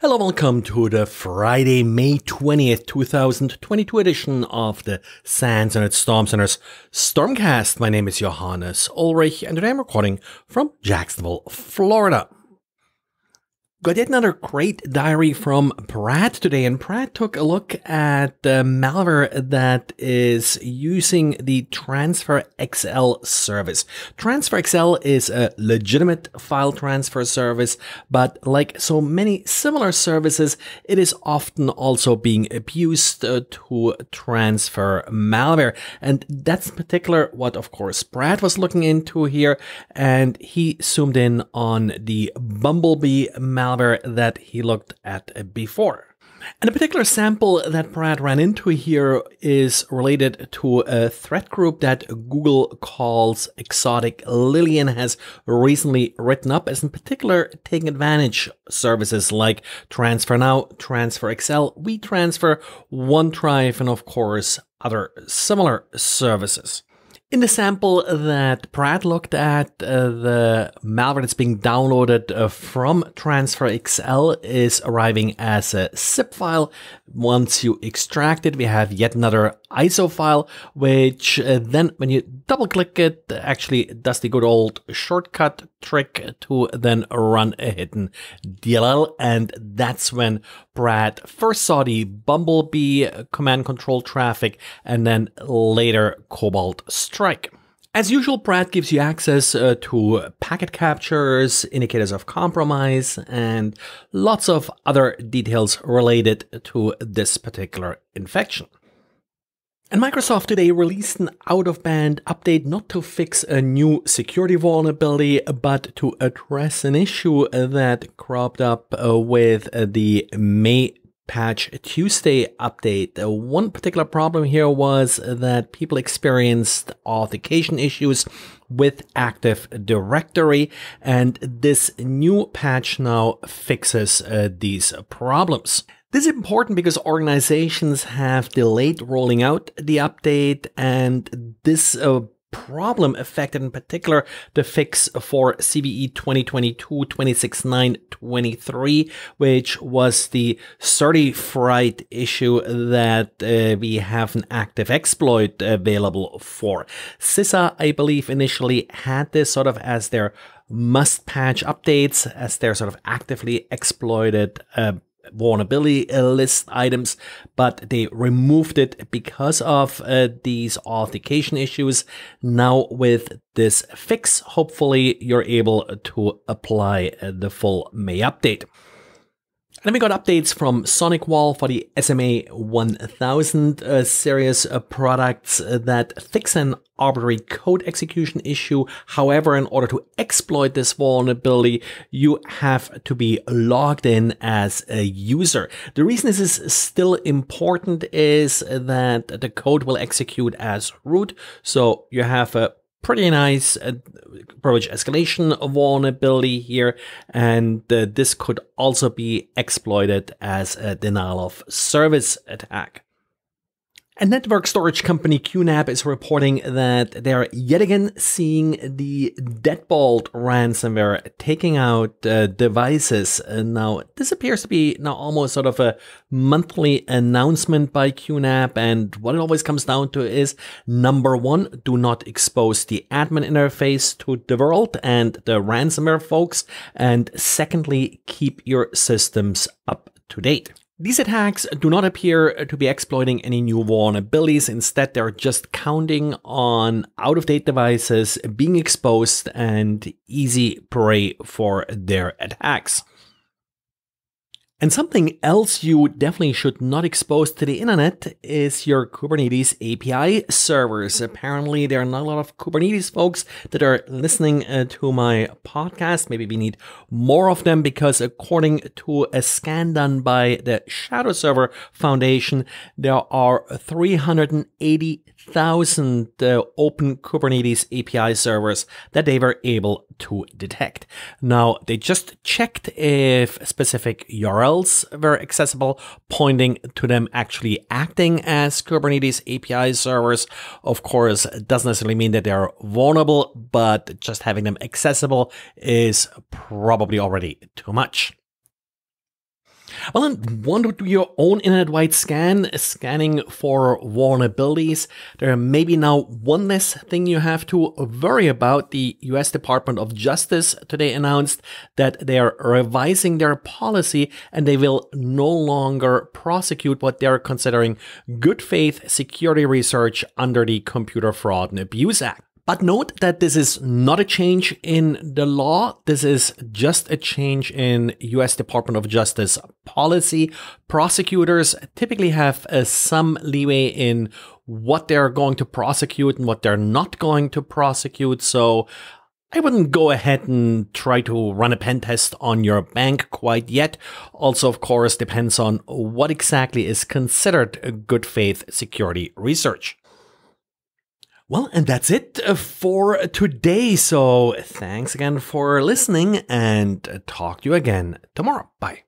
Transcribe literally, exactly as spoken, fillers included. Hello, welcome to the Friday, May twentieth, two thousand twenty-two edition of the Sands and its Storm Center's Stormcast. My name is Johannes Ulrich, and today I'm recording from Jacksonville, Florida. Got yet another great diary from Brad today, and Brad took a look at the malware that is using the TransferXL service. TransferXL is a legitimate file transfer service, but like so many similar services, it is often also being abused uh, to transfer malware. And that's in particular what, of course, Brad was looking into here, and he zoomed in on the Bumblebee malware that he looked at before. And a particular sample that Brad ran into here is related to a threat group that Google calls Exotic Lillian has recently written up as in particular taking advantage services like TransferNow, TransferXL, WeTransfer, OneDrive, and of course other similar services. In the sample that Brad looked at, uh, the malware that's being downloaded uh, from TransferXL is arriving as a zip file. Once you extract it, we have yet another I S O file, which uh, then when you double click it, actually does the good old shortcut trick to then run a hidden D L L. And that's when Brad first saw the Bumblebee command control traffic and then later Cobalt Strike. As usual, Brad gives you access uh, to packet captures, indicators of compromise, and lots of other details related to this particular infection. And Microsoft today released an out-of-band update not to fix a new security vulnerability, but to address an issue that cropped up uh, with the May Patch Tuesday update. Uh, one particular problem here was that people experienced authentication issues with Active Directory, and this new patch now fixes uh, these problems. This is important because organizations have delayed rolling out the update, and this uh, problem affected in particular the fix for C V E twenty twenty-two dash two six nine two three, which was the certified issue that uh, we have an active exploit available for. C I S A, I believe, initially had this sort of as their must patch updates, as their sort of actively exploited uh, vulnerability list items, but they removed it because of uh, these authentication issues. Now with this fix, hopefully you're able to apply uh, the full May update. And then we got updates from SonicWall for the S M A one thousand uh, series uh, products that fix an arbitrary code execution issue. However, in order to exploit this vulnerability, you have to be logged in as a user. The reason this is still important is that the code will execute as root. So you have a pretty nice uh, privilege escalation vulnerability here, and uh, this could also be exploited as a denial of service attack. A network storage company, Q NAP, is reporting that they're yet again seeing the Deadbolt ransomware taking out uh, devices. Uh, now, this appears to be now almost sort of a monthly announcement by Q NAP, and what it always comes down to is, number one, do not expose the admin interface to the world and the ransomware folks, and secondly, keep your systems up to date. These attacks do not appear to be exploiting any new vulnerabilities. Instead, they're just counting on out-of-date devices being exposed and easy prey for their attacks. And something else you definitely should not expose to the internet is your Kubernetes A P I servers. Apparently, there are not a lot of Kubernetes folks that are listening uh, to my podcast. Maybe we need more of them because according to a scan done by the Shadow Server Foundation, there are three hundred eighty thousand uh, open Kubernetes A P I servers that they were able to detect. Now, they just checked if specific U R Ls were accessible, pointing to them actually acting as Kubernetes A P I servers. Of course, it doesn't necessarily mean that they are vulnerable, but just having them accessible is probably already too much. Well, and one would do your own internet-wide scan, scanning for vulnerabilities. There may be now one less thing you have to worry about. The U S Department of Justice today announced that they are revising their policy and they will no longer prosecute what they're considering good faith security research under the Computer Fraud and Abuse Act. But note that this is not a change in the law. This is just a change in U S Department of Justice policy. Prosecutors typically have uh, some leeway in what they're going to prosecute and what they're not going to prosecute. So I wouldn't go ahead and try to run a pen test on your bank quite yet. Also, of course, depends on what exactly is considered good faith security research. Well, and that's it for today. So thanks again for listening and talk to you again tomorrow. Bye.